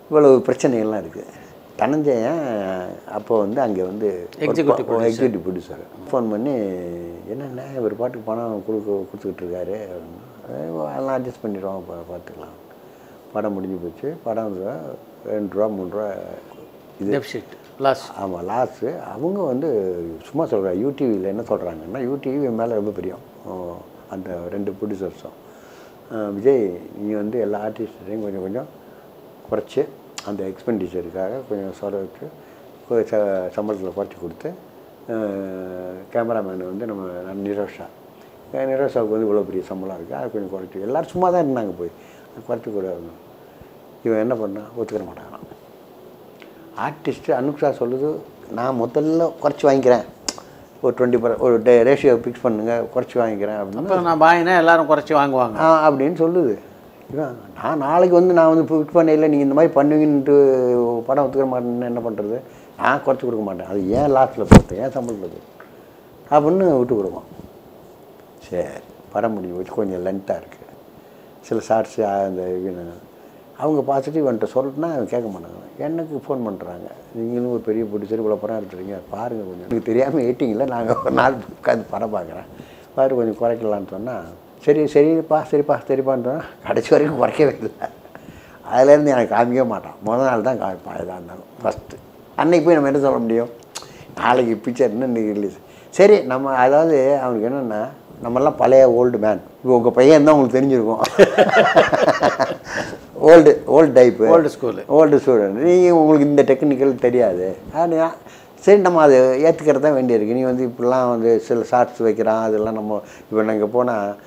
இவ்வளவு பிரச்சனைகள்லாம் இருக்குது. தனஞ்சயன் அப்போ வந்து அங்கே வந்து எக்ஸிக்யூட்டிவ் எக்ஸிக்யூட்டிவ் ப்ரொடியூசர் ஃபோன் பண்ணி என்னென்ன இவர் பாட்டுக்கு பணம் கொடுக்க கொடுத்துக்கிட்டு இருக்காரு, அதெல்லாம் அட்ஜஸ்ட் பண்ணிடுவோம், இப்போ பார்த்துக்கலாம். படம் முடிஞ்சு போச்சு. படம் ரெண்டு ரூபா மூணு ரூபா இது லாஸ். ஆமாம், லாஸு. அவங்க வந்து சும்மா சொல்கிறாங்க, யூடிவியில் என்ன சொல்கிறாங்கன்னா, யூடிவி மேலே ரொம்ப பிரியம் அந்த ரெண்டு ப்ரொடியூசர்ஸும். விஜய், நீ வந்து எல்லா ஆர்டிஸ்டையும் கொஞ்சம் கொஞ்சம் குறைச்சி அந்த எக்ஸ்பெண்டிச்சருக்காக கொஞ்சம் செலவிட்டு சம்பளத்தில் குறைச்சி கொடுத்து கேமராமேன் வந்து நம்ம நிரோஷா நிரோஷாவுக்கு வந்து இவ்வளோ பெரிய சம்பளம் இருக்குது, அது கொஞ்சம் குறைச்சி. எல்லோரும் சும்மா தான் இருந்தாங்க, போய் குறைச்சி கூட இருந்தோம். இவன் என்ன பண்ணா, ஒத்துக்கிற மாட்டாங்களாம் ஆர்டிஸ்ட்டு. அனுஷா சொல்லுது, நான் முதல்ல குறைச்சி வாங்கிக்கிறேன், ஒரு டுவெண்ட்டி பர் ஒரு டே ரேஷியோ ஃபிக்ஸ் பண்ணுங்கள், குறைச்சி வாங்கிக்கிறேன் அப்படின்னு. நான் வாங்கினேன், எல்லோரும் குறைச்சி வாங்குவாங்க அப்படின்னு சொல்லுது. இவன் நான் நாளைக்கு வந்து நான் வந்து ஃபிக்ஸ் பண்ணையில் நீங்கள் இந்த மாதிரி பண்ணுவீங்கன்ட்டு படம் ஒத்துக்கிற மாட்டேன்னு என்ன பண்ணுறது, நான் குறைச்சி கொடுக்க மாட்டேன், அது ஏன் லாஸ்ட்டில் போட்டேன், ஏன் சம்பளத்தில் போட்டு அப்படின்னு விட்டு கொடுப்போம். சரி, படம் முடிஞ்சு போச்சு. கொஞ்சம் லென்த்தாக இருக்குது, சில ஷார்ட்ஸு அந்த அவங்க பார்த்துட்டு இவன்ட்ட சொல்லிட்டுனா அவன் கேட்க மாட்டாங்க. எனக்கு ஃபோன் பண்ணுறாங்க, நீங்களும் ஒரு பெரிய பிடிச்சர் இவ்வளோ படம் எடுத்துருங்க, பாருங்கள் கொஞ்சம். எனக்கு தெரியாமல் எயிட்டிங்கில் நாங்கள் ஒரு நாள் உட்காந்து படம் பார்க்குறேன், பாரு கொஞ்சம் குறைக்கலான்னு சொன்னால் சரி சரிப்பா சரிப்பா சரிப்பான்னு சொன்னால் கடைசி வரைக்கும் குறைக்கவே இல்லை. அதுலேருந்து எனக்கு காமிக்கவே மாட்டான். முதல் நாள் தான் காமிப்பான், எதாக இருந்தாலும் ஃபஸ்ட்டு. அன்றைக்கு போய் நம்ம என்ன சொல்ல முடியும், நாளைக்கு பிக்சர்னு இன்றைக்கி ரிலீஸ். சரி, நம்ம அதாவது அவனுக்கு என்னென்னா, நம்மெல்லாம் பழைய ஓல்டு மேன். இப்போ உங்கள் பையன் தான் உங்களுக்கு தெரிஞ்சிருக்கும், old old type, old school, old student. நீங்கள் உங்களுக்கு இந்த டெக்னிக்கல் தெரியாது. ஆனால் சரி, நம்ம அதை ஏற்றுக்கிறது தான் வேண்டியிருக்கு. நீ வந்து இப்படிலாம் வந்து சில ஷார்ட்ஸ் வைக்கிறான், அதெல்லாம் நம்ம இப்போ நாங்கள் போனால்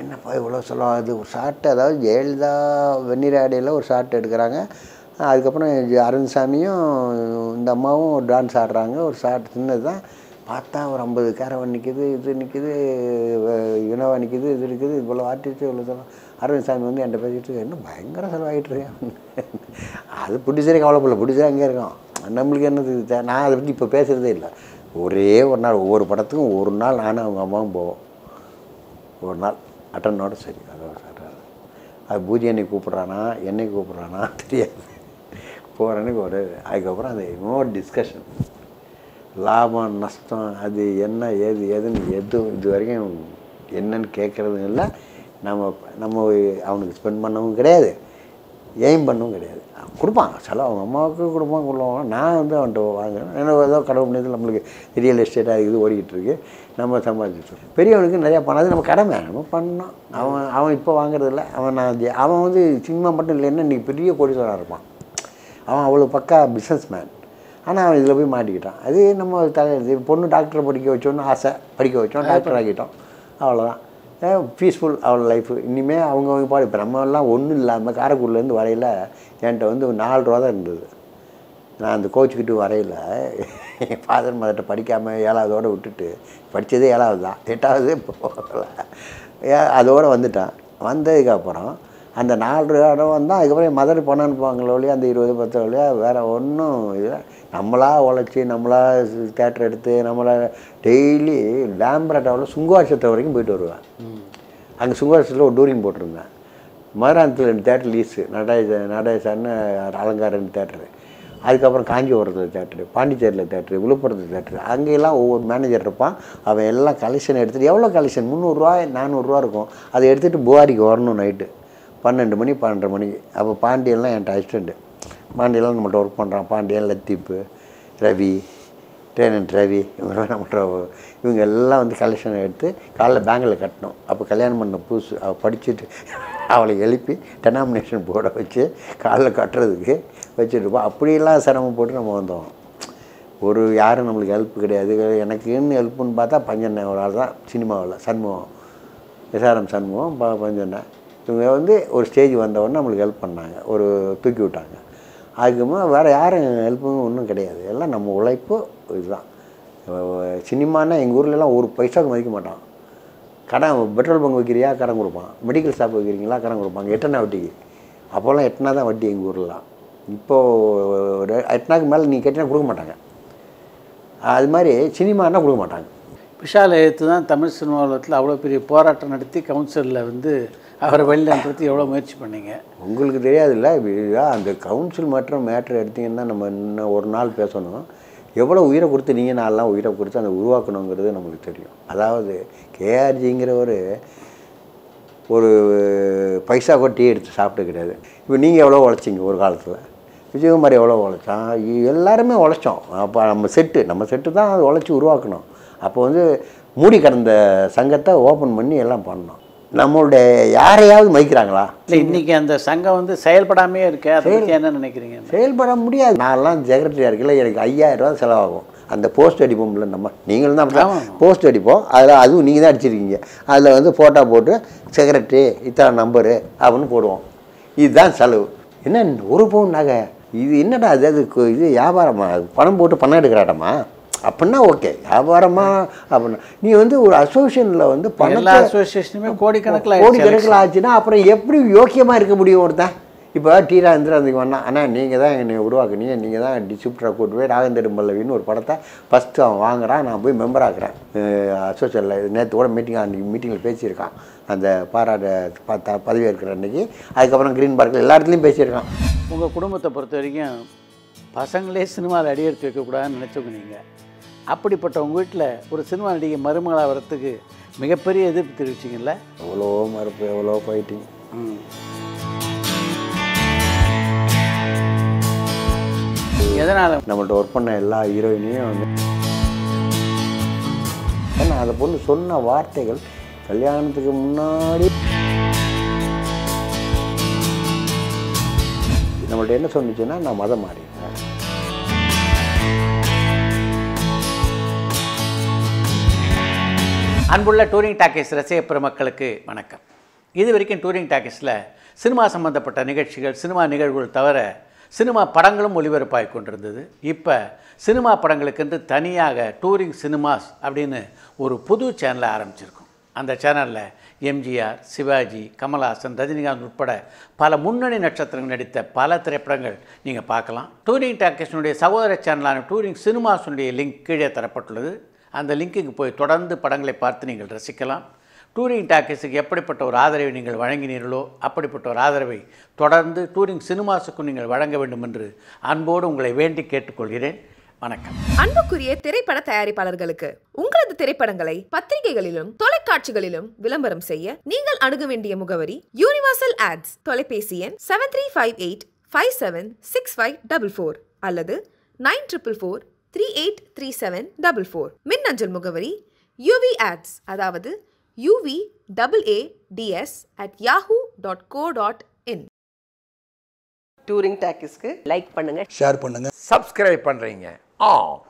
என்னப்பா இவ்வளோ சொல்லுவோம். அது ஒரு ஷார்ட், அதாவது ஜெயலலிதா வெண்ணிராடையில் ஒரு ஷார்ட் எடுக்கிறாங்க, அதுக்கப்புறம் அரவிந்த்சாமியும் இந்த அம்மாவும் டான்ஸ் ஆடுறாங்க. ஒரு ஷார்ட் சின்னது தான், பார்த்தா ஒரு ஐம்பது கேரவன் நிற்கிது, இது நிற்கிது, யுனவா நிற்கிது, இது இருக்குது, இவ்வளோ ஆர்டிஸ்ட்டு, இவ்வளோ செலவு. அரவிந்த்சாமி வந்து என்கிட்ட பேசிட்டு இன்னும் பயங்கர செலவாகிட்டு இருக்கேன். அது பிடிச்சதே கவலைப்படல, பிடிச்சா அங்கே இருக்கோம். நம்மளுக்கு என்னது, நான் அதை பற்றி இப்போ பேசுகிறதே இல்லை. ஒரே ஒரு நாள் ஒவ்வொரு படத்துக்கும் ஒரு நாள் நானும் அவங்க அம்மாவும் போவோம். ஒரு நாள் அட்டனோட சரி, அதோட சார் அது பூஜை என்னை கூப்பிட்றானா என்னை கூப்பிட்றானா தெரியாது, போகிறன்னைக்கு ஒரு. அதுக்கப்புறம் அது இன்னொரு டிஸ்கஷன், லாபம் நஷ்டம் அது என்ன ஏது ஏதுன்னு எதுவும் இது வரைக்கும் என்னன்னு கேட்குறதும் இல்லை. நம்ம நம்ம அவனுக்கு ஸ்பெண்ட் பண்ணவும் கிடையாது, எய்ம் பண்ணவும் கிடையாது. கொடுப்பாங்க செலவு, அவங்க அம்மாவுக்கு கொடுப்பாங்க, கொடுப்பாங்க. நான் வந்து அவன்கிட்ட வாங்குறேன், ஏன்னா ஏதோ கடவுள் பண்ணியது நம்மளுக்கு ரியல் எஸ்டேட் அது இது ஓடிக்கிட்டுருக்கு, நம்ம சம்பாதிச்சுட்டு. பெரியவனுக்கு நிறையா பண்ணாது, நம்ம கடமை நம்ம பண்ணோம். அவன் அவன் இப்போ வாங்குறதில்ல. அவன் நான் அவன் வந்து சினிமா மட்டும் இல்லைன்னா இன்றைக்கி பெரிய கோடீஸ்வரனாக இருப்பான். அவன் அவ்வளோ பக்கா பிஸ்னஸ் மேன். ஆனால் அவன் இதில் போய் மாட்டிக்கிட்டான். அது நம்ம தலை பொண்ணு டாக்டரை படிக்க வச்சோன்னு ஆசை, படிக்க வச்சோம், டாக்டர் ஆகிட்டோம், அவ்வளோதான். பீஸ்ஃபுல் அவளோட லைஃபு. இனிமேல் அவங்க அவங்க பாடு. இப்போ நம்மெல்லாம் ஒன்றும் இல்லாமல் காரைக்குடிலேருந்து வரையில் என்கிட்ட வந்து ஒரு நாலு ரூபா தான் இருந்தது. நான் அந்த கோச்சுக்கிட்டு வரையில் என் ஃபாதர் மதர்கிட்ட படிக்காமல் ஏழாவதோடு விட்டுட்டு, படித்ததே ஏழாவது தான், எட்டாவது போகல, அதோடு வந்துட்டான். வந்ததுக்கப்புறம் அந்த நாலு ரூபாவோட வந்தால் அதுக்கப்புறம் என் மதர் பணம் அனுப்புவாங்களோ இல்லையா, அந்த இருபது பத்து வழியா வேறு ஒன்றும் இல்லை. நம்மளாக உழைச்சி நம்மளா தேட்டர் எடுத்து நம்மளா டெய்லி லேம்பரட்டாவில் சுங்குவாட்சத்தை வரைக்கும் போயிட்டு வருவேன். அங்கே சுங்குவாட்சத்தில் ஒரு டூரிங் போட்டிருந்தேன். மதுராந்தத்தில் ரெண்டு தேட்டர் லீஸு, நடராஜ நடராஜான்னு அலங்காரன் தேட்டரு, அதுக்கப்புறம் காஞ்சிபுரத்தில் தேட்டரு, பாண்டிச்சேரியில் தேட்டரு, விழுப்புரத்தில் தேட்டரு. அங்கேயெல்லாம் ஒவ்வொரு மேனேஜர் இருப்பான். அவன் எல்லாம் கலெக்ஷன் எடுத்துகிட்டு, எவ்வளோ கலெக்ஷன், முந்நூறுரூவா நானூறுரூவா இருக்கும். அதை எடுத்துகிட்டு புகாரிக்கு வரணும் நைட்டு பன்னெண்டு மணி பன்னெண்டரை மணிக்கு. அப்போ பாண்டியன்லாம் என்கிட்ட அசிஸ்டண்ட்டு, பாண்டியெல்லாம் நம்மள்ட்ட ஒர்க் பண்ணுறான். பாண்டியன், லத்தீப்பு, ரவி, ட்ரெயினன்ட் ரவி, இவங்க நம்மள்ட்ட இவங்க எல்லாம் வந்து கலெக்ஷனை எடுத்து காலைல பேங்கில் கட்டணும். அப்போ கல்யாணம் பண்ண புதுசு, அவள் படிச்சுட்டு அவளை எழுப்பி டெனாமினேஷன் போர்டை வச்சு காலைல கட்டுறதுக்கு வச்சுட்டுருப்போம். அப்படியெல்லாம் சிரமம் போட்டு நம்ம வந்தோம். ஒரு யாரும் நம்மளுக்கு ஹெல்ப் கிடையாது. எனக்குன்னு ஹெல்ப்புன்னு பார்த்தா பஞ்சண்ண ஒரு ஆள் தான் சினிமாவில், சண்முகம், எஸ்ஆர்எம் சண்முகம், ப பஞ்சண்ண இவங்க வந்து ஒரு ஸ்டேஜ் வந்தவொடனே நம்மளுக்கு ஹெல்ப் பண்ணாங்க, ஒரு தூக்கி விட்டாங்க. அதுக்குமா வேறு யாரும் ஹெல்ப்பும் ஒன்றும் கிடையாது, எல்லாம் நம்ம உழைப்பு. இதுதான் சினிமானா. எங்கள் ஊர்லலாம் ஒரு பைசாவுக்கு மதிக்க மாட்டான், கடன் பெட்ரோல் பங்கு வைக்கிறியா கடன் கொடுப்பான், மெடிக்கல் ஷாப் வைக்கிறீங்களா கடன் கொடுப்பாங்க. எட்டனா வட்டிக்கு அப்போல்லாம் எட்டனா தான் வட்டி எங்கள் ஊர்லாம். இப்போது எட்டனாக்கு மேலே நீ கேட்டினா கொடுக்க மாட்டாங்க. அது மாதிரி சினிமானா கொடுக்க மாட்டாங்க. விஷாலை எடுத்து தான் தமிழ் சினிமா உலகத்தில் அவ்வளோ பெரிய போராட்டம் நடத்தி கவுன்சிலில் வந்து அவரை வெளியில் அனுப்புறதுக்கு எவ்வளோ முயற்சி பண்ணீங்க. உங்களுக்கு தெரியாதுல்ல, அந்த கவுன்சில் மற்றும் மேட்ரு எடுத்திங்கன்னா நம்ம இன்னும் ஒரு நாள் பேசணும். எவ்வளோ உயிரை கொடுத்து நீங்கள் நான்லாம் உயிரை கொடுத்து அதை உருவாக்கணுங்கிறது நம்மளுக்கு தெரியும். அதாவது கேஆர்ஜிங்கிறவர் ஒரு பைசா கூட டீ எடுத்து சாப்பிட்டு கிடையாது. இப்போ நீங்கள் எவ்வளோ உழைச்சிங்க ஒரு காலத்தில், விஜயகுமார் எவ்வளோ உழைச்சான், எல்லாருமே உழைச்சோம். அப்போ நம்ம செட்டு நம்ம செட்டு தான் அதை உழைச்சி உருவாக்கணும். அப்போ வந்து மூடி கடந்த சங்கத்தை ஓப்பன் பண்ணி எல்லாம் பண்ணோம். நம்மளுடைய யாரையாவது மதிக்கிறாங்களா இல்லை? இன்றைக்கி அந்த சங்கம் வந்து செயல்படாமே இருக்கா? என்ன நினைக்கிறீங்க? செயல்பட முடியாது. நான்லாம் செக்ரட்டரியாக இருக்கல, எனக்கு ஐயாயிரம் ரூபா செலவாகும். அந்த போஸ்ட் அடிப்போம் இல்லை, நம்ம நீங்களும் தான் போஸ்ட் அடிப்போம். அதில் அதுவும் நீங்கள் தான் அடிச்சிருக்கீங்க. அதில் வந்து ஃபோட்டோ போட்டு செக்ரட்டரி இத்தனை நம்பரு அப்படின்னு போடுவோம். இதுதான் செலவு. என்ன ஒரு பவுன் நகை, இது என்னடா அது? அது இது வியாபாரமா? பணம் போட்டு பணம் எடுக்கிறாடம்மா அப்படின்னா ஓகே, வியாபாரமாக அப்படின்னா நீ வந்து ஒரு அசோசியேஷனில் வந்து பணம் அசோசியேஷனுமே கோடிக்கணக்கில் கோடிக்கணக்கில் ஆச்சுன்னா அப்புறம் எப்படி யோக்கியமாக இருக்க முடியும் ஒருத்தன்? இப்போ டி ராகேந்திராந்துக்கு வேணா, ஆனால் நீங்கள் தான் என்னை உருவாக்குனீங்க, நீங்கள் தான் டிஸ்ட்ரிப்டராக கூட்டு போய் ராகேந்திர பல்லவின்னு ஒரு படத்தை ஃபஸ்ட்டு அவன் வாங்குறான். நான் போய் மெம்பர் ஆக்குறேன் அசோசியேஷனில். நேற்று கூட மீட்டிங் அன்றைக்கி மீட்டிங்கில் பேசியிருக்கான். அந்த பாராட்ட பார்த்தா பதவியேற்கிற அன்றைக்கி, அதுக்கப்புறம் க்ரீன் பார்க்கில் எல்லா இடத்துலையும் பேசியிருக்கான். உங்கள் குடும்பத்தை பொறுத்த வரைக்கும் பசங்களே சினிமாவில் அடியெடுத்து வைக்கக்கூடாதுன்னு நினச்சவங்க நீங்கள். அப்படிப்பட்ட உங்கள் வீட்டில் ஒரு சினிமா நடிகை மருமகளாக வரத்துக்கு மிகப்பெரிய எதிர்ப்பு தெரிவிச்சிங்கள்ல? எவ்வளோ மறுப்பு, எவ்வளோ ஃபைட்டிங். எதனால் நம்மள்ட்ட ஒர்க் பண்ண எல்லா ஹீரோயினையும் வந்து ஏன்னா அதை பொண்ணு சொன்ன வார்த்தைகள் கல்யாணத்துக்கு முன்னாடி நம்மள்ட்ட என்ன சொன்னிச்சுன்னா, நான் மதம் மாறிடுறேன், அன்புள்ள டூரிங் டாக்கீஸ் ரசிக பெருமக்களுக்கு வணக்கம். இது வரைக்கும் டூரிங் டாக்கீஸில் சினிமா சம்மந்தப்பட்ட நிகழ்ச்சிகள், சினிமா நிகழ்வுகள் தவிர சினிமா படங்களும் ஒளிபரப்பாகி கொண்டிருந்தது. இப்போ சினிமா படங்களுக்கென்று தனியாக டூரிங் சினிமாஸ் அப்படின்னு ஒரு புது சேனலை ஆரம்பிச்சிருக்கோம். அந்த சேனலில் எம்ஜிஆர், சிவாஜி, கமல்ஹாசன், ரஜினிகாந்த் உட்பட பல முன்னணி நட்சத்திரங்கள் நடித்த பல திரைப்படங்கள் நீங்கள் பார்க்கலாம். டூரிங் டாக்கீஸினுடைய சகோதர சேனலான டூரிங் சினிமாஸுடைய லிங்க் கீழே தரப்பட்டுள்ளது. அந்த லிங்க்குக்கு போய் தொடர்ந்து படங்களை பார்த்து நீங்கள் ரசிக்கலாம். டூரிங் டாக்கீஸுக்கு எப்படிப்பட்ட ஒரு ஆதரவை நீங்கள் வழங்கினீர்களோ அப்படிப்பட்ட ஒரு ஆதரவை தொடர்ந்து டூரிங் சினிமாஸுக்கும் நீங்கள் வழங்க வேண்டும் என்று அன்போடு உங்களை வேண்டி கேட்டுக்கொள்கிறேன். வணக்கம். அன்புக்குரிய திரைப்பட தயாரிப்பாளர்களுக்கு உங்களது திரைப்படங்களை பத்திரிகைகளிலும் தொலைக்காட்சிகளிலும் விளம்பரம் செய்ய நீங்கள் அணுக வேண்டிய முகவரி யூனிவர்சல் ஆட்ஸ், தொலைபேசி எண் seven three five eight five seven six five double four அல்லது nine triple four three eight three seven double four. மின்னஞ்சல் முகவரி யூவி ஆட்ஸ், அதாவது U V double A D S at Yahoo dot co dot in. Touring டாக்கீஸ்க்கு like பண்ணுங்க, share பண்ணுங்க, subscribe பண்றீங்க. ஆ